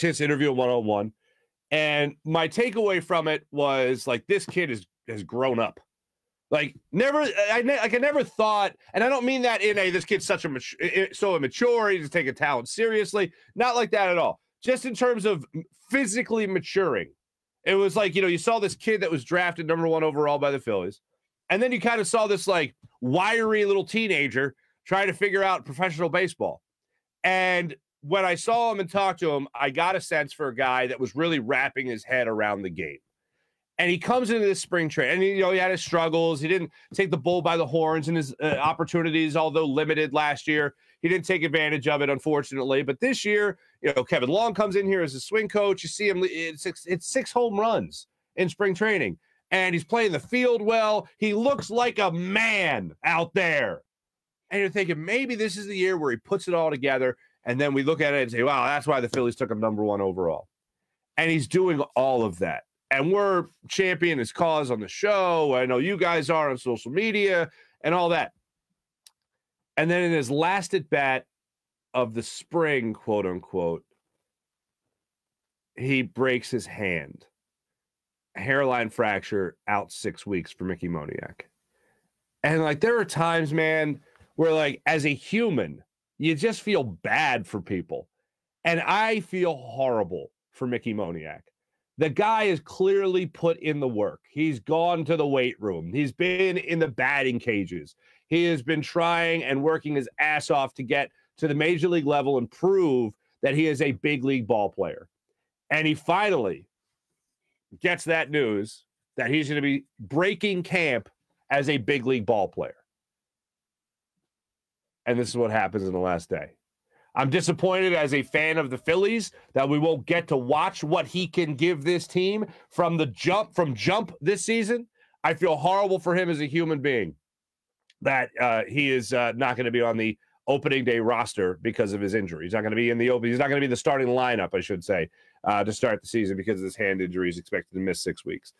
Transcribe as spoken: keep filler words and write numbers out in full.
chance to interview him one-on-one. And my takeaway from it was, like, this kid is has grown up. Like, never, I, ne- like I never thought, and I don't mean that in a, this kid's such a mat- so immature, he doesn't take a talent seriously. Not like that at all. Just in terms of physically maturing. It was like, you know, you saw this kid that was drafted number one overall by the Phillies. And then you kind of saw this, like, wiry little teenager trying to figure out professional baseball. And when I saw him and talked to him, I got a sense for a guy that was really wrapping his head around the game. And he comes into this spring training, and, you know, he had his struggles. He didn't take the bull by the horns, and his uh, opportunities, although limited last year, he didn't take advantage of it, unfortunately. But this year, you know, Kevin Long comes in here as a swing coach. You see him, it's six, it's six home runs in spring training, and he's playing the field well. He looks like a man out there. And you're thinking, maybe this is the year where he puts it all together. And then we look at it and say, wow, that's why the Phillies took him number one overall. And he's doing all of that. And we're championing his cause on the show. I know you guys are on social media and all that. And then in his last at bat of the spring, quote unquote, he breaks his hand. Hairline fracture, out six weeks for Mickey Moniak. And, like, there are times, man, where, like, as a human, you just feel bad for people. And I feel horrible for Mickey Moniak. The guy is clearly put in the work. He's gone to the weight room. He's been in the batting cages. He has been trying and working his ass off to get to the major league level and prove that he is a big league ball player. And he finally gets that news that he's going to be breaking camp as a big league ball player. And this is what happens in the last day. I'm disappointed as a fan of the Phillies that we won't get to watch what he can give this team from the jump, from jump this season. I feel horrible for him as a human being that uh, he is uh, not going to be on the opening day roster because of his injury. He's not going to be in the open. He's not going to be in the starting lineup, I should say, uh, to start the season because of this hand injury. He's expected to miss six weeks.